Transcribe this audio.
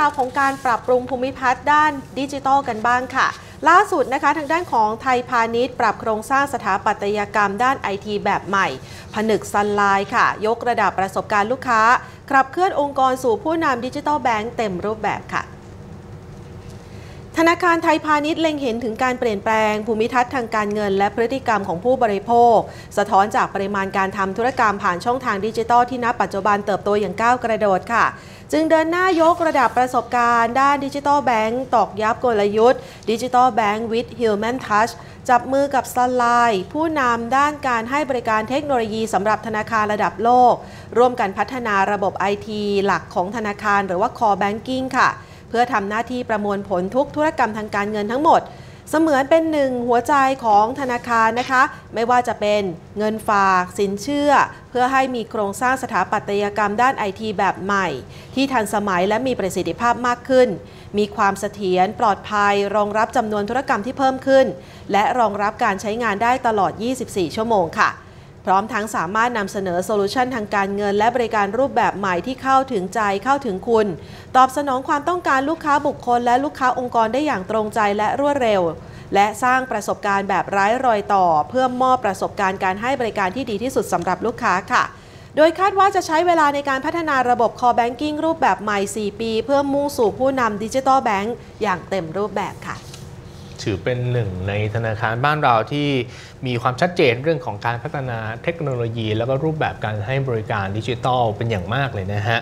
ราวของการปรับปรุงภูมิทัศน์ด้านดิจิทัลกันบ้างค่ะล่าสุดนะคะทางด้านของไทยพาณิชย์ปรับโครงสร้างสถาปัตยกรรมด้านไอทีแบบใหม่ผนึกซันไลน์ค่ะยกระดับประสบการณ์ลูกค้าขับเคลื่อนองค์กรสู่ผู้นำดิจิทัลแบงก์เต็มรูปแบบค่ะธนาคารไทยพาณิชย์เล็งเห็นถึงการเปลี่ยนแปลงภูมิทัศน์ทางการเงินและพฤติกรรมของผู้บริโภคสะท้อนจากปริมาณการทำธุรกรรมผ่านช่องทางดิจิทัลที่ณปัจจุบันเติบโตอย่างก้าวกระโดดค่ะจึงเดินหน้ายกระดับประสบการณ์ด้านดิจิทัลแบงก์ตอกย้ำกลยุทธ์ดิจิทัลแบงก์ with human touch จับมือกับซันไลน์ผู้นำด้านการให้บริการเทคโนโลยีสำหรับธนาคารระดับโลกร่วมกันพัฒนาระบบ IT หลักของธนาคารหรือว่า core banking ค่ะเพื่อทำหน้าที่ประมวลผลทุกธุรกรรมทางการเงินทั้งหมดเสมือนเป็นหนึ่งหัวใจของธนาคารนะคะไม่ว่าจะเป็นเงินฝากสินเชื่อเพื่อให้มีโครงสร้างสถาปัตยกรรมด้านไอทีแบบใหม่ที่ทันสมัยและมีประสิทธิภาพมากขึ้นมีความเสถียรปลอดภัยรองรับจำนวนธุรกรรมที่เพิ่มขึ้นและรองรับการใช้งานได้ตลอด24ชั่วโมงค่ะพร้อมทั้งสามารถนำเสนอโซลูชันทางการเงินและบริการรูปแบบใหม่ที่เข้าถึงใจเข้าถึงคุณตอบสนองความต้องการลูกค้าบุคคลและลูกค้าองค์กรได้อย่างตรงใจและรวดเร็วและสร้างประสบการณ์แบบไร้รอยต่อเพื่อมอบประสบการณ์การให้บริการที่ดีที่สุดสำหรับลูกค้าค่ะโดยคาดว่าจะใช้เวลาในการพัฒนาระบบ Core Banking รูปแบบใหม่4 ปีเพื่อมุ่งสู่ผู้นำ Digital Bank อย่างเต็มรูปแบบค่ะถือเป็นหนึ่งในธนาคารบ้านเราที่มีความชัดเจนเรื่องของการพัฒนาเทคโนโลยีแล้วก็รูปแบบการให้บริการดิจิทัลเป็นอย่างมากเลยนะฮะ